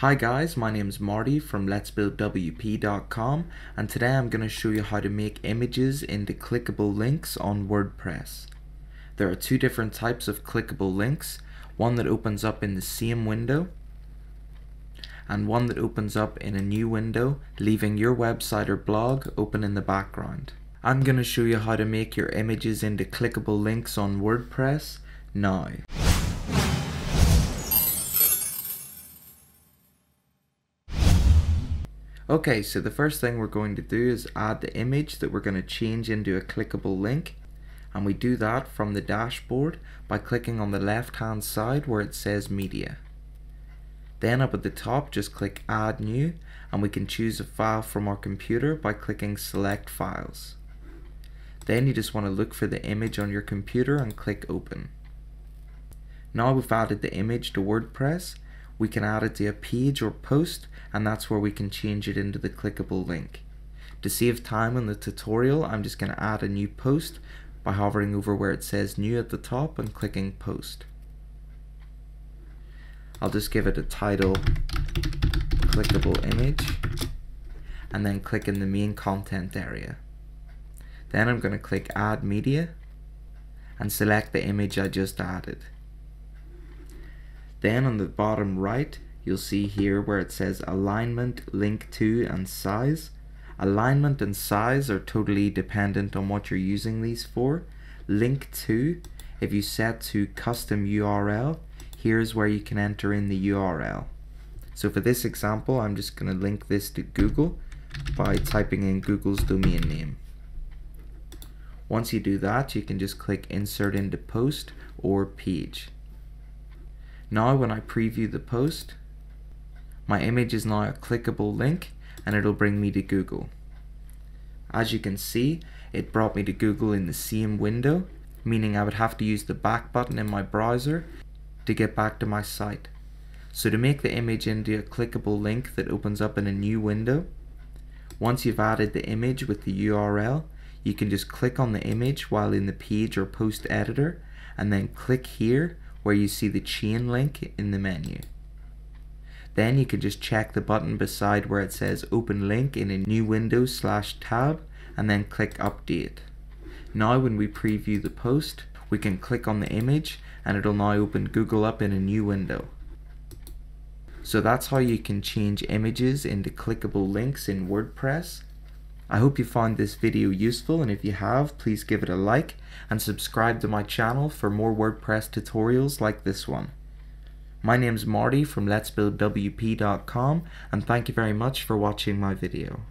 Hi guys, my name is Marty from letsbuildwp.com, and today I'm going to show you how to make images into clickable links on WordPress. There are two different types of clickable links, one that opens up in the same window and one that opens up in a new window, leaving your website or blog open in the background. I'm going to show you how to make your images into clickable links on WordPress now. Okay, so the first thing we're going to do is add the image that we're going to change into a clickable link, and we do that from the dashboard by clicking on the left hand side where it says media. Then up at the top just click add new, and we can choose a file from our computer by clicking select files. Then you just want to look for the image on your computer and click open. Now we've added the image to WordPress. We can add it to a page or post, and that's where we can change it into the clickable link. To save time in the tutorial, I'm just going to add a new post by hovering over where it says new at the top and clicking post. I'll just give it a title, clickable image, and then click in the main content area. Then I'm going to click add media and select the image I just added. Then on the bottom right, you'll see here where it says alignment, link to, and size. Alignment and size are totally dependent on what you're using these for. Link to, if you set to custom URL, here's where you can enter in the URL. So for this example, I'm just going to link this to Google by typing in Google's domain name. Once you do that, you can just click insert into post or page. Now when I preview the post, my image is now a clickable link, and it'll bring me to Google. As you can see, it brought me to Google in the same window, meaning I would have to use the back button in my browser to get back to my site. So to make the image into a clickable link that opens up in a new window, once you've added the image with the URL, you can just click on the image while in the page or post editor, and then click here where you see the chain link in the menu. Then you can just check the button beside where it says open link in a new window /tab, and then click update. Now when we preview the post, we can click on the image and it'll now open Google up in a new window. So that's how you can change images into clickable links in WordPress. I hope you found this video useful, and if you have, please give it a like and subscribe to my channel for more WordPress tutorials like this one. My name's Marty from letsbuildwp.com, and thank you very much for watching my video.